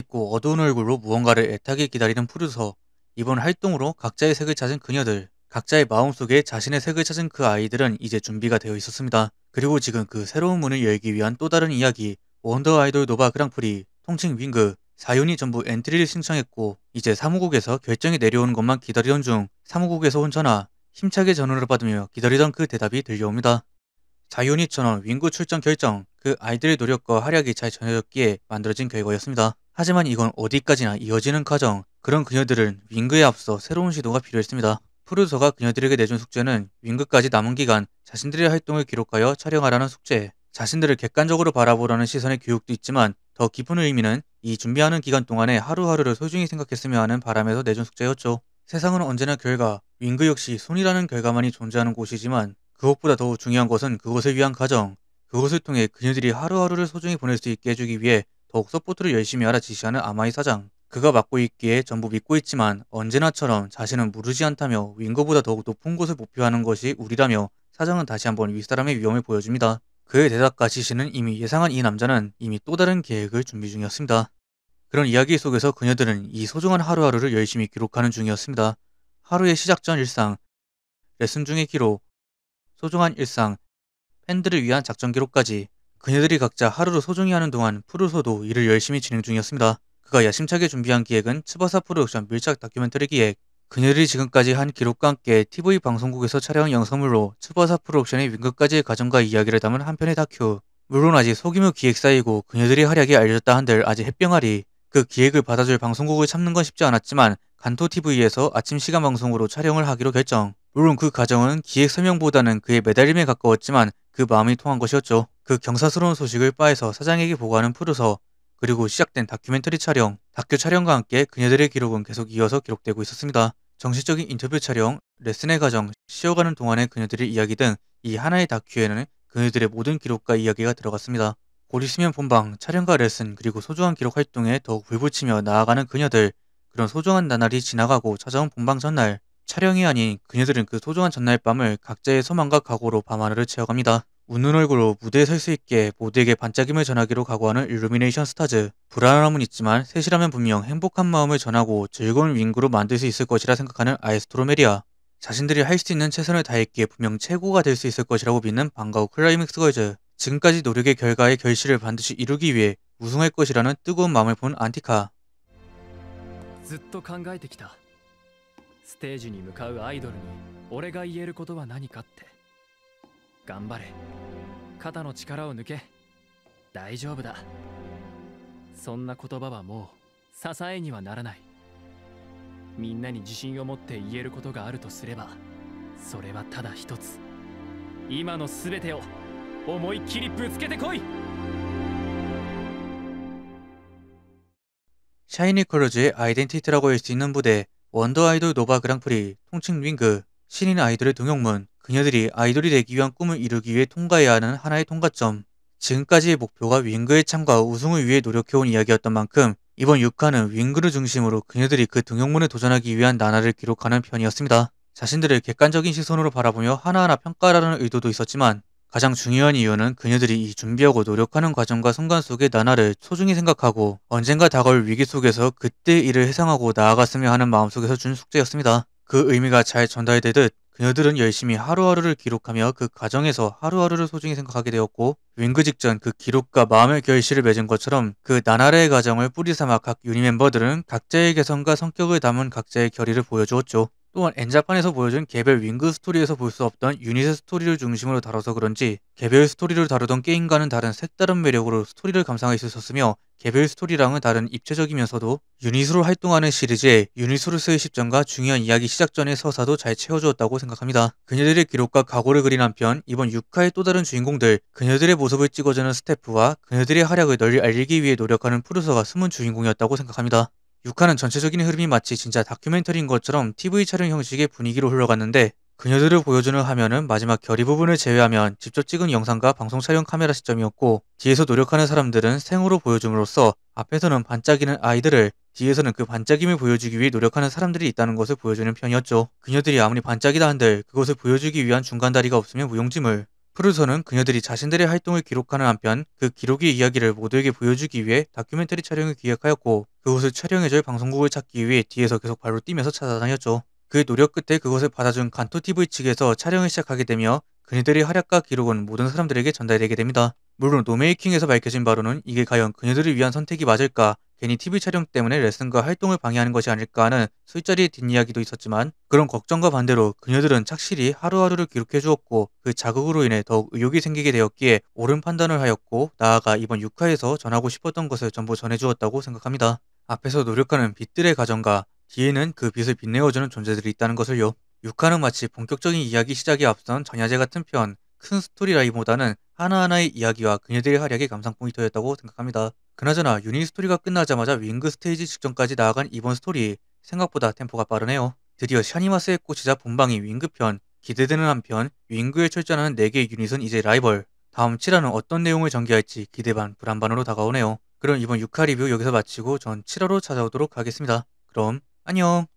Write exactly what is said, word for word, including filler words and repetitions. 깊고 어두운 얼굴로 무언가를 애타게 기다리는 푸르서. 이번 활동으로 각자의 색을 찾은 그녀들, 각자의 마음속에 자신의 색을 찾은 그 아이들은 이제 준비가 되어 있었습니다. 그리고 지금 그 새로운 문을 열기 위한 또 다른 이야기, 원더 아이돌 노바 그랑프리, 통칭 윙그, 사윤이 전부 엔트리를 신청했고 이제 사무국에서 결정이 내려오는 것만 기다리던 중 사무국에서 온 전화, 힘차게 전화를 받으며 기다리던 그 대답이 들려옵니다. 자윤이 전원 윙구 출전 결정, 그 아이들의 노력과 활약이 잘 전해졌기에 만들어진 결과였습니다. 하지만 이건 어디까지나 이어지는 과정, 그런 그녀들은 윙그에 앞서 새로운 시도가 필요했습니다. 프로듀서가 그녀들에게 내준 숙제는 윙그까지 남은 기간 자신들의 활동을 기록하여 촬영하라는 숙제, 자신들을 객관적으로 바라보라는 시선의 교육도 있지만 더 깊은 의미는 이 준비하는 기간 동안에 하루하루를 소중히 생각했으며 하는 바람에서 내준 숙제였죠. 세상은 언제나 결과, 윙그 역시 손이라는 결과만이 존재하는 곳이지만 그것보다 더 중요한 것은 그것을 위한 과정, 그것을 통해 그녀들이 하루하루를 소중히 보낼 수 있게 해주기 위해 더욱 서포트를 열심히 하라 지시하는 아마이 사장. 그가 맡고 있기에 전부 믿고 있지만 언제나처럼 자신은 무르지 않다며 윙거보다 더욱 높은 곳을 목표하는 것이 우리라며 사장은 다시 한번 윗사람의 위험을 보여줍니다. 그의 대답과 지시는 이미 예상한 이 남자는 이미 또 다른 계획을 준비 중이었습니다. 그런 이야기 속에서 그녀들은 이 소중한 하루하루를 열심히 기록하는 중이었습니다. 하루의 시작 전 일상, 레슨 중의 기록, 소중한 일상, 팬들을 위한 작전 기록까지 그녀들이 각자 하루를 소중히 하는 동안 프루소도 일을 열심히 진행 중이었습니다. 그가 야심차게 준비한 기획은 츠바사 프로덕션 밀착 다큐멘터리 기획, 그녀들이 지금까지 한 기록과 함께 티브이 방송국에서 촬영한 영상물로 츠바사 프로덕션의 윙그까지의 과정과 이야기를 담은 한편의 다큐. 물론 아직 소규모 기획사이고 그녀들의 활약이 알려졌다 한들 아직 햇병아리, 그 기획을 받아줄 방송국을 참는 건 쉽지 않았지만 간토티비에서 아침 시간 방송으로 촬영을 하기로 결정. 물론 그 과정은 기획 설명보다는 그의 매달림에 가까웠지만 그 마음이 통한 것이었죠. 그 경사스러운 소식을 바에서 사장에게 보고하는 프로서, 그리고 시작된 다큐멘터리 촬영, 다큐 촬영과 함께 그녀들의 기록은 계속 이어서 기록되고 있었습니다. 정식적인 인터뷰 촬영, 레슨의 과정, 쉬어가는 동안의 그녀들의 이야기 등 이 하나의 다큐에는 그녀들의 모든 기록과 이야기가 들어갔습니다. 곧 있으면 본방, 촬영과 레슨, 그리고 소중한 기록 활동에 더욱 불붙이며 나아가는 그녀들, 그런 소중한 나날이 지나가고 찾아온 본방 전날, 촬영이 아닌 그녀들은 그 소중한 전날 밤을 각자의 소망과 각오로 밤하늘을 채워갑니다. 웃는 얼굴로 무대에 설 수 있게 모두에게 반짝임을 전하기로 각오하는 일루미네이션 스타즈. 불안함은 있지만 셋이라면 분명 행복한 마음을 전하고 즐거운 윙그로 만들 수 있을 것이라 생각하는 아이스트로미 마리아. 자신들이 할 수 있는 최선을 다했기에 분명 최고가 될 수 있을 것이라고 믿는 방가우 클라이맥스 걸즈. 지금까지 노력의 결과의 결실을 반드시 이루기 위해 우승할 것이라는 뜨거운 마음을 본 안티카. ステージに向かうアイドルに俺が言えることは何かって頑張れ肩の力を抜け大丈夫だそんな言葉はもう支えにはならないみんなに自信を持って言えることがあるとすればそれはただ一つ今の全てを思いっきりぶつけてこいシャイニーコロジーアイデンティティラゴイスティン 무대 원더 아이돌 노바 그랑프리, 통칭 윙그, 신인 아이돌의 등용문, 그녀들이 아이돌이 되기 위한 꿈을 이루기 위해 통과해야 하는 하나의 통과점. 지금까지의 목표가 윙그의 참가 우승을 위해 노력해온 이야기였던 만큼 이번 육 화는 윙그를 중심으로 그녀들이 그 등용문에 도전하기 위한 나날을 기록하는 편이었습니다. 자신들을 객관적인 시선으로 바라보며 하나하나 평가하라는 의도도 있었지만 가장 중요한 이유는 그녀들이 이 준비하고 노력하는 과정과 순간 속의 나날을 소중히 생각하고 언젠가 다가올 위기 속에서 그때의 일을 회상하고 나아갔으며 하는 마음속에서 준 숙제였습니다. 그 의미가 잘 전달되듯 그녀들은 열심히 하루하루를 기록하며 그 과정에서 하루하루를 소중히 생각하게 되었고 윙그 직전 그 기록과 마음의 결실을 맺은 것처럼 그 나날의 과정을 뿌리삼아 각 유닛 멤버들은 각자의 개성과 성격을 담은 각자의 결의를 보여주었죠. 또한 엔자판에서 보여준 개별 윙그 스토리에서 볼 수 없던 유닛의 스토리를 중심으로 다뤄서 그런지 개별 스토리를 다루던 게임과는 다른 색다른 매력으로 스토리를 감상할 수 있었으며 개별 스토리랑은 다른 입체적이면서도 유닛으로 활동하는 시리즈의 유닛으로서의 시점과 중요한 이야기 시작 전의 서사도 잘 채워주었다고 생각합니다. 그녀들의 기록과 각오를 그린 한편 이번 육 화의 또 다른 주인공들, 그녀들의 모습을 찍어주는 스태프와 그녀들의 활약을 널리 알리기 위해 노력하는 프로듀서가 숨은 주인공이었다고 생각합니다. 육 화는 전체적인 흐름이 마치 진짜 다큐멘터리인 것처럼 티브이 촬영 형식의 분위기로 흘러갔는데 그녀들을 보여주는 화면은 마지막 결의 부분을 제외하면 직접 찍은 영상과 방송 촬영 카메라 시점이었고 뒤에서 노력하는 사람들은 생으로 보여줌으로써 앞에서는 반짝이는 아이들을, 뒤에서는 그 반짝임을 보여주기 위해 노력하는 사람들이 있다는 것을 보여주는 편이었죠. 그녀들이 아무리 반짝이다 한들 그것을 보여주기 위한 중간다리가 없으면 무용지물. 프루서는 그녀들이 자신들의 활동을 기록하는 한편 그 기록의 이야기를 모두에게 보여주기 위해 다큐멘터리 촬영을 기획하였고, 그곳을 촬영해줄 방송국을 찾기 위해 뒤에서 계속 발로 뛰면서 찾아다녔죠. 그 노력 끝에 그것을 받아준 간토티비 측에서 촬영을 시작하게 되며 그녀들의 활약과 기록은 모든 사람들에게 전달되게 됩니다. 물론 노메이킹에서 밝혀진 바로는 이게 과연 그녀들을 위한 선택이 맞을까, 괜히 티비 촬영 때문에 레슨과 활동을 방해하는 것이 아닐까 하는 술자리의 뒷이야기도 있었지만, 그런 걱정과 반대로 그녀들은 착실히 하루하루를 기록해 주었고 그 자극으로 인해 더욱 의욕이 생기게 되었기에 옳은 판단을 하였고, 나아가 이번 육 화에서 전하고 싶었던 것을 전부 전해주었다고 생각합니다. 앞에서 노력하는 빛들의 가정과 뒤에는 그 빛을 빛내어주는 존재들이 있다는 것을요. 육 화는 마치 본격적인 이야기 시작에 앞선 전야제 같은 편, 큰 스토리라인보다는 하나하나의 이야기와 그녀들의 활약이 감상 포인트였다고 생각합니다. 그나저나 유닛 스토리가 끝나자마자 윙그 스테이지 직전까지 나아간 이번 스토리, 생각보다 템포가 빠르네요. 드디어 샤니마스의 꽃이자 본방이 윙그편, 기대되는 한편 윙그에 출전하는 네 개의 유닛은 이제 라이벌, 다음 칠 화는 어떤 내용을 전개할지 기대 반 불안 반으로 다가오네요. 그럼 이번 육 화 리뷰 여기서 마치고 전 칠 화로 찾아오도록 하겠습니다. 그럼 안녕.